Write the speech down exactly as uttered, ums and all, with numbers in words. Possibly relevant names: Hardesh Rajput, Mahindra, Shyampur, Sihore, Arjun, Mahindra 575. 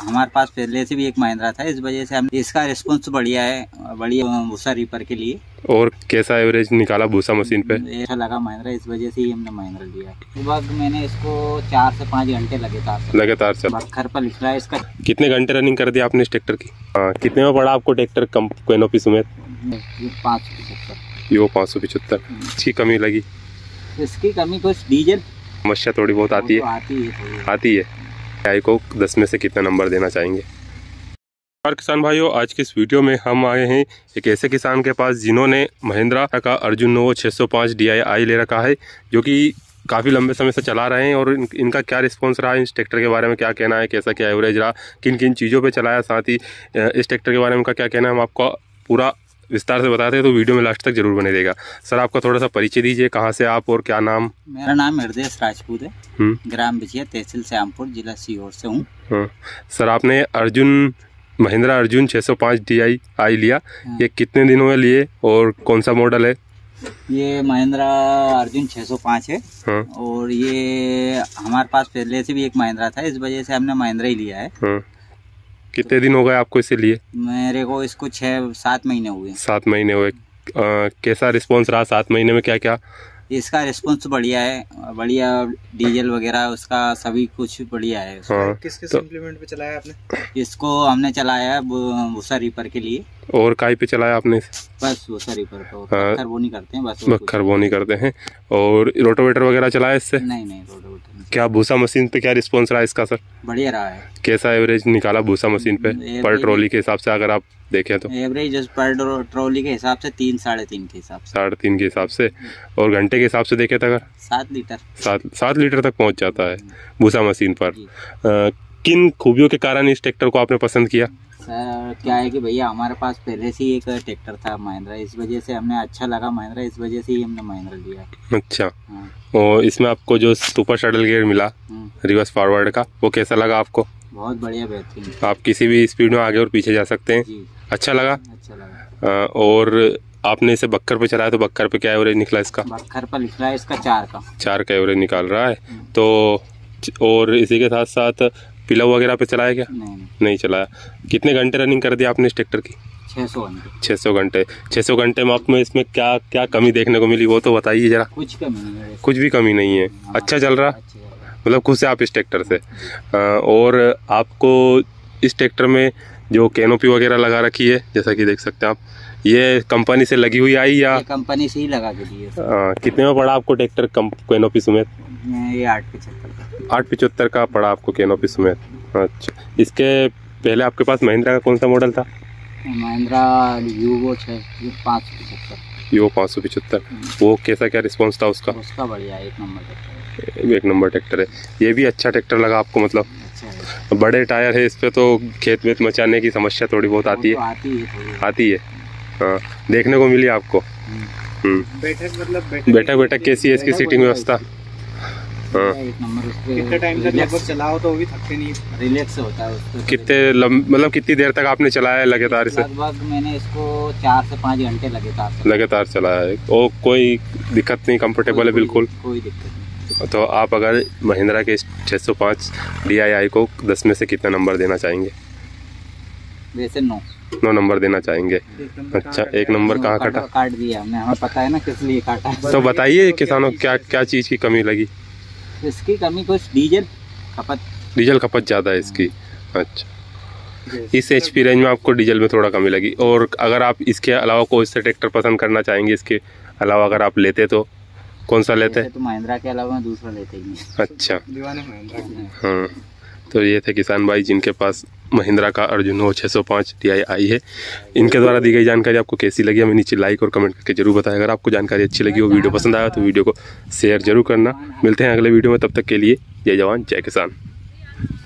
हमारे पास पहले से भी एक महिंद्रा था, इस वजह से हम इसका रिस्पॉन्स बढ़िया है, बढ़िया भूसा रीपर के लिए। और कैसा एवरेज निकाला भूसा मशीन पे? अच्छा लगा महिंद्रा, इस वजह से ही हमने महिंद्रा लिया। लगभग मैंने इसको चार से पाँच घंटे लगातार लगातार से घर पर निकला है इसका। कितने घंटे रनिंग कर दिया आपने इस ट्रैक्टर की? आ, कितने में पड़ा आपको ट्रैक्टर कम कैनोपी समेत? पाँच सौ पिछहत्तर यो पाँच सौ पिछहत्तर इसकी कमी लगी? इसकी कमी कुछ डीजल समस्या थोड़ी बहुत आती है आती है आई को दस में से कितना नंबर देना चाहेंगे? और किसान भाइयों, आज के इस वीडियो में हम आए हैं एक ऐसे किसान के पास जिन्होंने महिंद्रा का अर्जुन नोवो छह सौ पाँच डी आई ले रखा है, जो कि काफ़ी लंबे समय से चला रहे हैं। और इन, इनका क्या रिस्पांस रहा, इस ट्रैक्टर के बारे में क्या कहना है, कैसा क्या एवरेज रहा, किन किन चीज़ों पे चलाया, साथ ही इस ट्रैक्टर के बारे में उनका क्या कहना है, हम आपको पूरा विस्तार से बताते हैं, तो वीडियो में लास्ट तक जरूर बने रहेगा। सर, आपका थोड़ा सा परिचय दीजिए, कहाँ से आप और क्या नाम? मेरा नाम हरदेश राजपूत है, ग्राम बिजत, तहसील श्यामपुर, जिला सीहोर से हूँ। सर, आपने अर्जुन महिंद्रा अर्जुन छह सौ पाँच डी आई आई लिया, ये कितने दिनों में लिए और कौन सा मॉडल है? ये महिंद्रा अर्जुन छह सौ पाँच है। हाँ। और ये हमारे पास पहले से भी एक महिंद्रा था, इस वजह से हमने महिंद्रा ही लिया है। हाँ। कितने दिन हो गए आपको इसे लिए? मेरे को इसको छः सात महीने हुए। सात महीने हुए। कैसा रिस्पांस रहा? सात महीने में क्या क्या? इसका रिस्पांस बढ़िया है, बढ़िया डीजल वगैरह उसका सभी कुछ बढ़िया है। हाँ, किस किस इम्प्लीमेंट पे चलाया आपने इसको? हमने चलाया है भूसा रीपर के लिए। और काय पे चलाया आपने? बस भूसा रीपर पे, बक्खर बोनी करते हैं बस। बक्खर बोनी करते हैं। और रोटोवेटर वगैरह चलाया इससे? नहीं नहीं, रोटोवेटर। क्या भूसा मशीन पे क्या रिस्पांस रहा इसका सर? बढ़िया रहा है। कैसा एवरेज निकाला भूसा मशीन पे पर ट्रॉली के हिसाब से अगर आप देखें तो? एवरेज पर ट्रॉली के हिसाब से तीन साढ़े तीन के हिसाब से साढ़े तीन के हिसाब से और घंटे के हिसाब से देखें तो अगर सात लीटर सात सात लीटर तक पहुंच जाता है भूसा मशीन पर। आ, किन खूबियों के कारण इस ट्रैक्टर को आपने पसंद किया? सर, क्या है कि भैया हमारे पास पहले से ही एक ट्रैक्टर था महिंद्रा, इस वजह से हमने अच्छा लगा महिंद्रा, इस वजह से ही हमने महिंद्रा लिया। अच्छा। हाँ। और इसमें आपको जो सुपर शटल गियर मिला रिवर्स फॉरवर्ड का, वो कैसा लगा आपको? बहुत बढ़िया, बेहतरीन। आप किसी भी स्पीड में आगे और पीछे जा सकते हैं। अच्छा लगा, अच्छा लगा। और आपने इसे बक्कर पे चलाया तो बक्कर पे क्या एवरेज निकला इसका? बक्कर पर निकला इसका चार का चार का एवरेज निकाल रहा है। तो और इसी के साथ साथ पिलाव वगैरह पे चलाया क्या? नहीं नहीं, नहीं चलाया। कितने घंटे रनिंग कर दिया आपने इस ट्रैक्टर की? छह सौ घंटे। छह सौ घंटे में आप में इसमें क्या क्या कमी देखने को मिली वो तो बताइए जरा। कुछ कमी नहीं है, कुछ भी कमी नहीं है। अच्छा चल रहा, मतलब खुश है आप इस ट्रैक्टर से। और आपको इस ट्रैक्टर में जो कैनोपी वगैरह लगा रखी है, जैसा कि देख सकते हैं आप, ये कंपनी से लगी हुई आई या कंपनी से ही लगा के लिए? कितने में पड़ा आपको ट्रैक्टर कैनोपी समेत? ये आठ पचहत्तर आठ पचहत्तर का पड़ा आपको कैनोपी समेत। अच्छा, इसके पहले आपके पास महिंद्रा का कौन सा मॉडल था? महिंद्रा यूवो पाँच सौ पचहत्तर। यूवो पाँच सौ पचहत्तर, वो कैसा क्या रिस्पॉन्स था उसका? उसका बढ़िया, एक नंबर एक नंबर ट्रैक्टर है। ये भी अच्छा ट्रैक्टर लगा आपको, मतलब बड़े टायर है इस पे, तो खेत वेत मचाने की समस्या थोड़ी बहुत आती है आती है हाँ, देखने को मिली आपको। बैठक मतलब बैठक बैठक कैसी है इसकी सीटिंग व्यवस्था? कितने टाइम तक लगभग चलाओ तो भी थकते नहीं, रिलैक्स होता है। कितने मतलब कितनी देर तक आपने चलाया है लगातार इसे? लगभग मैंने इसको चार से पाँच घंटे लगातार लगातार चलाया है। और कोई दिक्कत नहीं, कम्फर्टेबल है बिल्कुल, कोई दिक्कत नहीं। तो आप अगर महिंद्रा के छह सौ पाँच डी आई आई को दस में से कितना नंबर देना चाहेंगे? वैसे नौ नौ नंबर देना चाहेंगे। अच्छा, एक नंबर कहाँ काटा? काट दिया हमने, हमें पता है ना किस लिए काटा। तो बताइए किसानों क्या क्या चीज़ की कमी लगी? इसकी कमी कुछ डीजल खपत डीजल खपत ज़्यादा है इसकी। अच्छा, इस एच पी रेंज में आपको डीजल में थोड़ा कमी लगी। और अगर आप इसके अलावा कोई से ट्रैक्टर पसंद करना चाहेंगे, इसके अलावा अगर आप लेते तो कौन सा लेते हैं? तो महिंद्रा के अलावा दूसरा लेते ही नहीं। अच्छा, दीवाने महिंद्रा के। हाँ, तो ये थे किसान भाई जिनके पास महिंद्रा का अर्जुन नोवो छह सौ पाँच डी आई आई है। इनके द्वारा दी गई जानकारी आपको कैसी लगी हमें नीचे लाइक और कमेंट करके जरूर बताएं। अगर आपको जानकारी अच्छी लगी हो, वीडियो पसंद आया तो वीडियो को शेयर जरूर करना। मिलते हैं अगले वीडियो में, तब तक के लिए जय जवान जय किसान।